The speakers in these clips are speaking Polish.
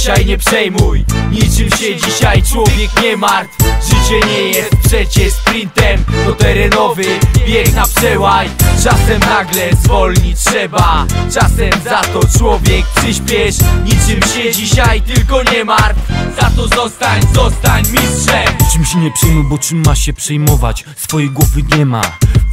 dzisiaj nie przejmuj. Niczym się dzisiaj człowiek nie martw. Życie nie jest przecież sprintem, to terenowy bieg na przełaj. Czasem nagle zwolnić trzeba, czasem za to człowiek przyspiesz. Niczym się dzisiaj tylko nie martw, za to zostań mistrzem. Niczym się nie przejmuj, bo czym ma się przejmować? Swojej głowy nie ma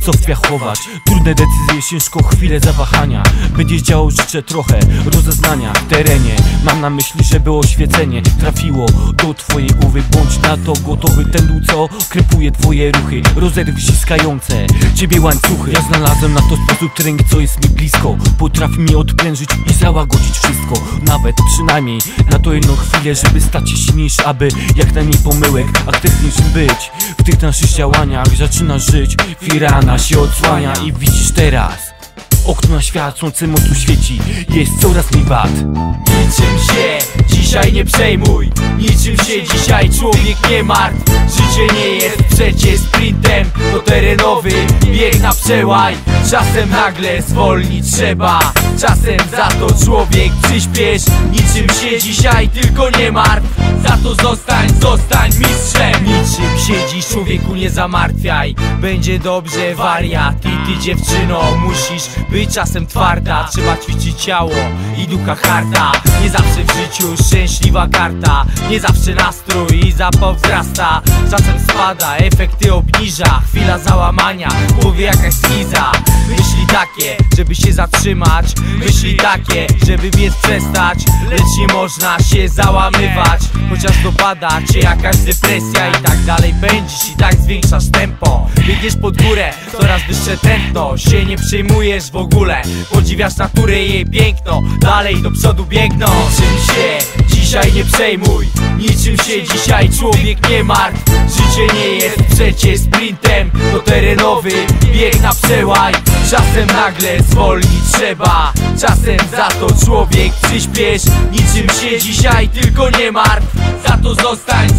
co spiachować. Trudne decyzje, ciężko chwilę zawahania. Będzie działo, życzę trochę rozeznania w terenie. Mam na myśli, żeby oświecenie trafiło do twojej głowy. Bądź na to gotowy, ten co krepuje twoje ruchy, rozerw ściskające ciebie łańcuchy. Ja znalazłem na to sposób trening, co jest mi blisko. Potrafi mi odprężyć i załagodzić wszystko, nawet przynajmniej na to jedną chwilę, żeby stać się silniejszy, aby jak najmniej pomyłek aktywniejszym być. W tych naszych działaniach zaczyna żyć firana się odsłania i widzisz teraz okno na świat, słońce mocno świeci, jest coraz mniej wad. Niczym się dzisiaj nie przejmuj, niczym się dzisiaj człowiek nie martw. Życie nie jest przecież sprintem, to terenowy bieg na przełaj. Czasem nagle zwolnić trzeba, czasem za to człowiek przyspiesz. Niczym się dzisiaj tylko nie martw, za to zostań mistrzem. Niczym się dziś człowieku nie zamartwiaj, będzie dobrze wariat. I ty dziewczyno musisz być czasem twarda, trzeba ćwiczyć ciało i ducha harta. Nie zawsze w życiu szczęśliwa karta, nie zawsze nastrój i zapał wzrasta. Czasem spada, efekty obniża, chwila załamania, w głowie jakaś schiza. Myśli takie, żeby się zatrzymać, myśli takie, żeby biec przestać. Lecz nie można się załamywać, chociaż dopada cię jakaś depresja. I tak dalej pędzisz, i tak zwiększasz tempo, biegniesz pod górę, coraz wyższe tętno. Się nie przejmujesz w ogóle, podziwiasz naturę i jej piękno. Dalej do przodu biegną. Niczym się dzisiaj nie przejmuj, niczym się dzisiaj człowiek nie martw. Życie nie jest przecież sprintem, to terenowy bieg na przełaj. Czasem nagle zwolnić trzeba, czasem za to człowiek przyspiesz. Niczym się dzisiaj tylko nie martw, za to zostań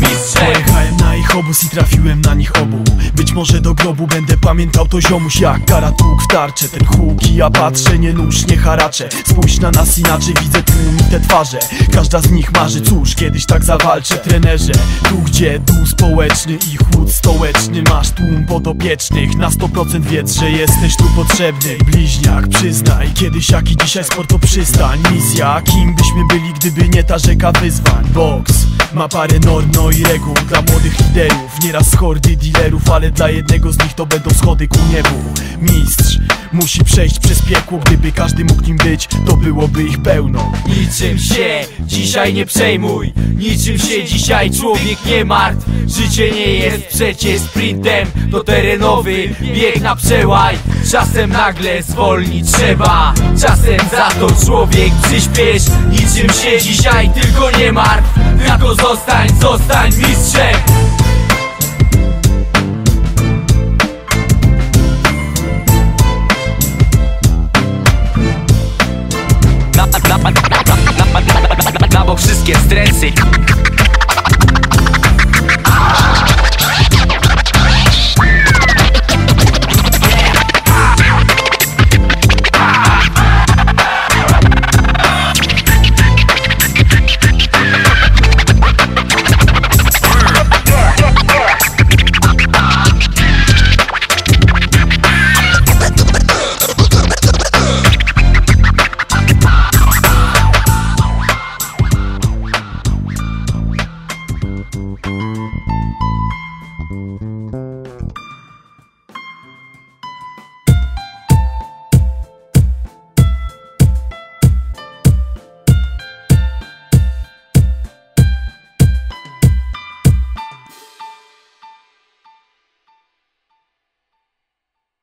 mistrzem. Pojechałem na ich obóz i trafiłem na nich obu. Być może do grobu będę pamiętał to ziomuś, jak kara tłuk w tarczę. Ten huk i ja patrzę, nie nóż, nie haraczę. Spójrz na nas inaczej, widzę tłum i te twarze. Każda z nich marzy, cóż, kiedyś tak zawalczę. Trenerze, tu gdzie dół społeczny i chłód stołeczny. Masz tłum podopiecznych, na 100% wiedz, że jesteś tu potrzebny. Bliźniak, przyznaj, kiedyś jak i dzisiaj sport to przystań. Misja, kim byśmy byli, gdyby nie ta rzeka wyzwań. Boks ma parę norm, no i reguł dla młodych liderów, nieraz hordy dealerów, ale dla jednego z nich to będą schody ku niebu. Mistrz musi przejść przez piekło, gdyby każdy mógł nim być, to byłoby ich pełno. Niczym się dzisiaj nie przejmuj, niczym się dzisiaj człowiek nie martw. Życie nie jest przecież sprintem, to terenowy bieg na przełaj. Czasem nagle zwolnić trzeba, czasem za to człowiek przyspiesz. Niczym się dzisiaj tylko nie martw, tylko zostań mistrzem. Wszystkie stresy